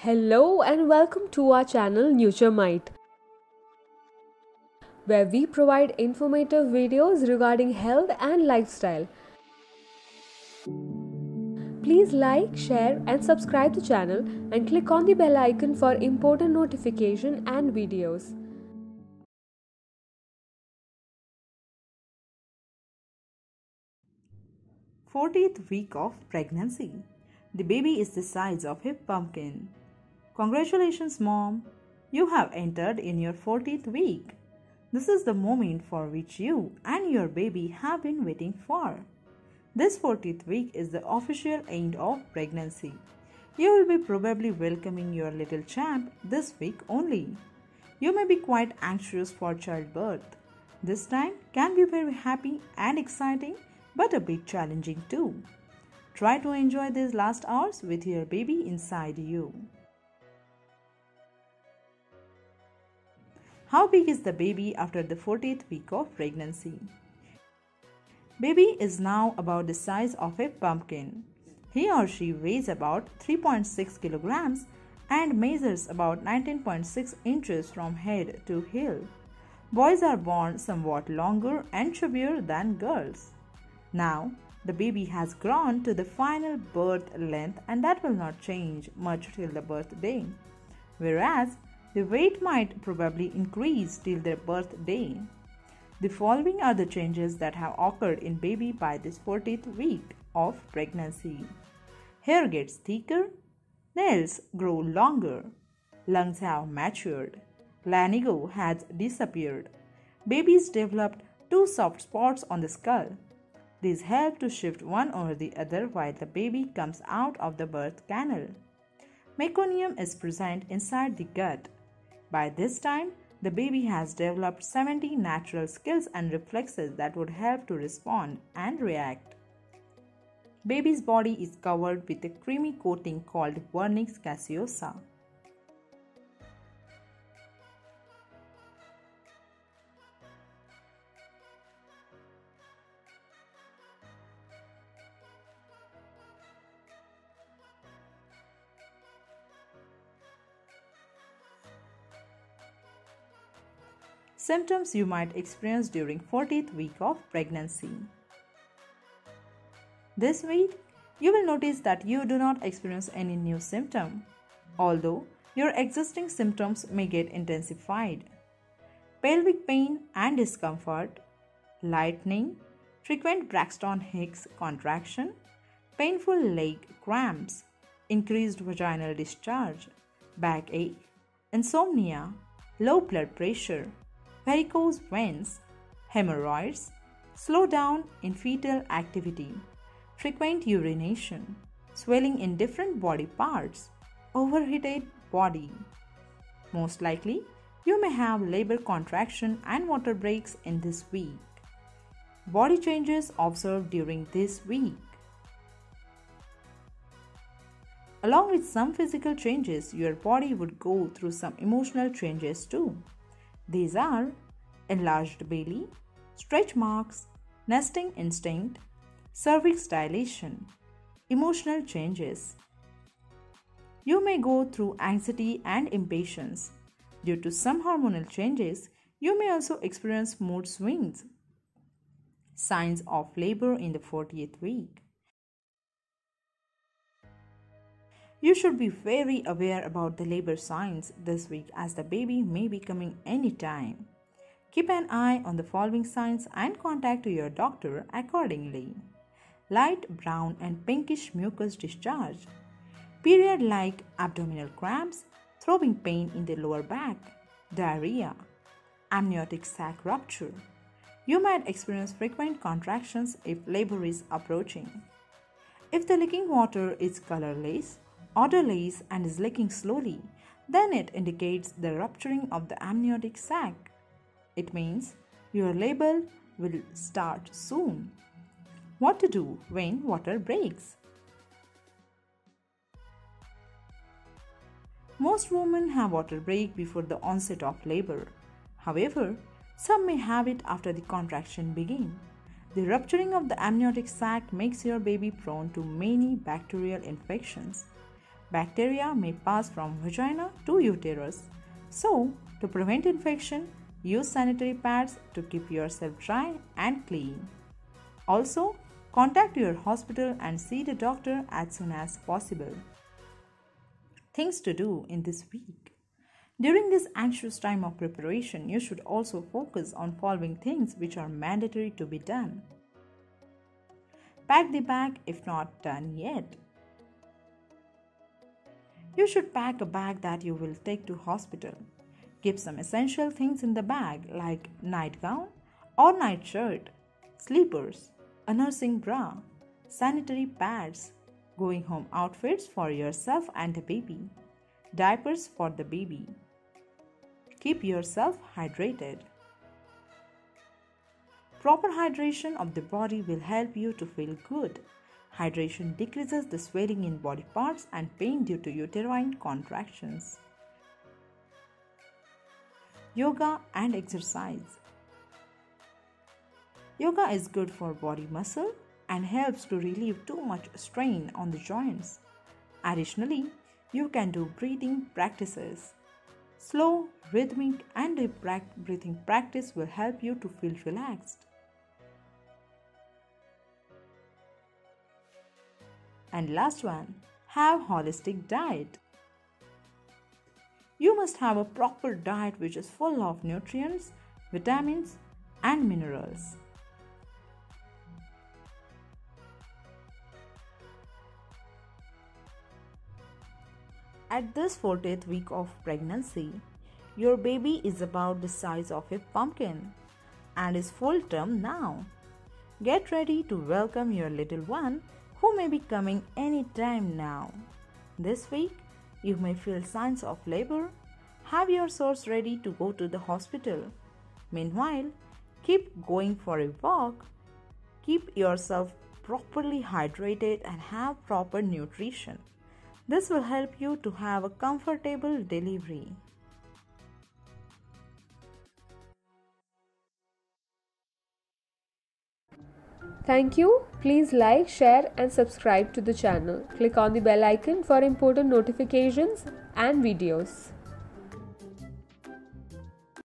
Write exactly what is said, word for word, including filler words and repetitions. Hello and welcome to our channel Nurture Might, where we provide informative videos regarding health and lifestyle. Please like, share and subscribe the channel and click on the bell icon for important notification and videos. fortieth week of pregnancy. The baby is the size of a pumpkin. Congratulations, Mom! You have entered in your fortieth week. This is the moment for which you and your baby have been waiting for. This fortieth week is the official end of pregnancy. You will be probably welcoming your little champ this week only. You may be quite anxious for childbirth. This time can be very happy and exciting, but a bit challenging too. Try to enjoy these last hours with your baby inside you. How big is the baby after the fortieth week of pregnancy? Baby is now about the size of a pumpkin. He or she weighs about three point six kilograms and measures about nineteen point six inches from head to heel. Boys are born somewhat longer and chubbier than girls. Now, the baby has grown to the final birth length and that will not change much till the birthday, whereas the weight might probably increase till their birthday. The following are the changes that have occurred in baby by this fortieth week of pregnancy. Hair gets thicker, nails grow longer, lungs have matured, lanigo has disappeared. Babies developed two soft spots on the skull. These help to shift one over the other while the baby comes out of the birth canal. Meconium is present inside the gut. By this time, the baby has developed seventy natural skills and reflexes that would help to respond and react. Baby's body is covered with a creamy coating called vernix caseosa. Symptoms you might experience during fortieth week of pregnancy. This week, you will notice that you do not experience any new symptom, although your existing symptoms may get intensified. Pelvic pain and discomfort, lightning, frequent Braxton-Hicks contraction, painful leg cramps, increased vaginal discharge, backache, insomnia, low blood pressure, varicose veins, hemorrhoids, slowdown in fetal activity, frequent urination, swelling in different body parts, overheated body. Most likely, you may have labor contraction and water breaks in this week. Body changes observed during this week. Along with some physical changes, your body would go through some emotional changes too. These are enlarged belly, stretch marks, nesting instinct, cervix dilation, emotional changes. You may go through anxiety and impatience. Due to some hormonal changes, you may also experience mood swings. Signs of labor in the fortieth week. You should be very aware about the labor signs this week as the baby may be coming anytime. Keep an eye on the following signs and contact your doctor accordingly. Light brown and pinkish mucus discharge, period-like abdominal cramps, throbbing pain in the lower back, diarrhea, amniotic sac rupture. You might experience frequent contractions if labor is approaching. If the leaking water is colorless, odorless and is leaking slowly, then it indicates the rupturing of the amniotic sac. It means your labor will start soon. What to do when water breaks? Most women have water break before the onset of labor. However, some may have it after the contraction begins. The rupturing of the amniotic sac makes your baby prone to many bacterial infections. bacteria may pass from vagina to uterus. So, to prevent infection, use sanitary pads to keep yourself dry and clean. Also, contact your hospital and see the doctor as soon as possible. Things to do in this week. During this anxious time of preparation, you should also focus on following things which are mandatory to be done. Pack the bag if not done yet. You should pack a bag that you will take to hospital. Keep some essential things in the bag like nightgown or nightshirt, sleepers, a nursing bra, sanitary pads, going home outfits for yourself and the baby, diapers for the baby. Keep yourself hydrated. Proper hydration of the body will help you to feel good. Hydration decreases the swelling in body parts and pain due to uterine contractions. Yoga and exercise. Yoga is good for body muscle and helps to relieve too much strain on the joints. Additionally, you can do breathing practices. Slow, rhythmic and deep breathing practice will help you to feel relaxed. And last one, have holistic diet. You must have a proper diet which is full of nutrients, vitamins and minerals. At this fortieth week of pregnancy, your baby is about the size of a pumpkin and is full term now. Get ready to welcome your little one who may be coming any time now. This week, you may feel signs of labor. Have your source ready to go to the hospital. Meanwhile, keep going for a walk. Keep yourself properly hydrated and have proper nutrition. This will help you to have a comfortable delivery. Thank you. Please like, share and subscribe to the channel. Click on the bell icon for important notifications and videos.